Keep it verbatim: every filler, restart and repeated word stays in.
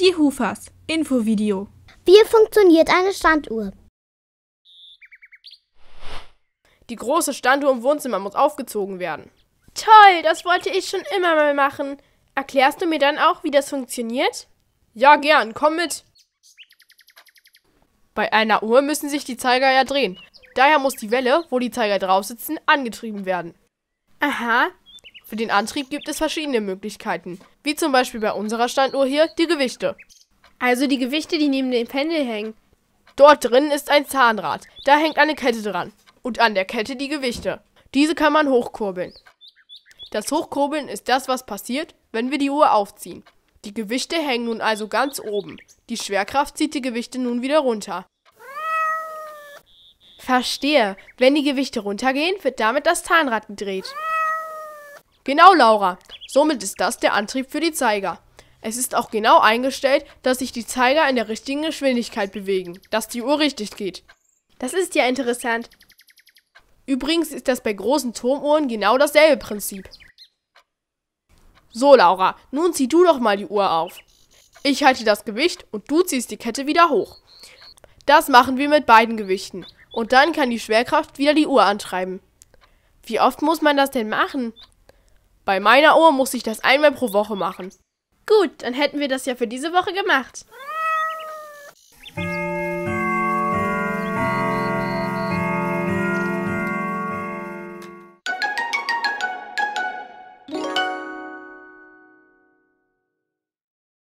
Die Hufers, Infovideo. Wie funktioniert eine Standuhr? Die große Standuhr im Wohnzimmer muss aufgezogen werden. Toll, das wollte ich schon immer mal machen. Erklärst du mir dann auch, wie das funktioniert? Ja, gern, komm mit. Bei einer Uhr müssen sich die Zeiger ja drehen. Daher muss die Welle, wo die Zeiger drauf sitzen, angetrieben werden. Aha. Für den Antrieb gibt es verschiedene Möglichkeiten, wie zum Beispiel bei unserer Standuhr hier die Gewichte. Also die Gewichte, die neben dem Pendel hängen. Dort drin ist ein Zahnrad, da hängt eine Kette dran und an der Kette die Gewichte. Diese kann man hochkurbeln. Das Hochkurbeln ist das, was passiert, wenn wir die Uhr aufziehen. Die Gewichte hängen nun also ganz oben. Die Schwerkraft zieht die Gewichte nun wieder runter. Verstehe. Wenn die Gewichte runtergehen, wird damit das Zahnrad gedreht. Genau, Laura. Somit ist das der Antrieb für die Zeiger. Es ist auch genau eingestellt, dass sich die Zeiger in der richtigen Geschwindigkeit bewegen, dass die Uhr richtig geht. Das ist ja interessant. Übrigens ist das bei großen Turmuhren genau dasselbe Prinzip. So, Laura, nun zieh du doch mal die Uhr auf. Ich halte das Gewicht und du ziehst die Kette wieder hoch. Das machen wir mit beiden Gewichten. Und dann kann die Schwerkraft wieder die Uhr antreiben. Wie oft muss man das denn machen? Bei meiner Uhr muss ich das einmal pro Woche machen. Gut, dann hätten wir das ja für diese Woche gemacht.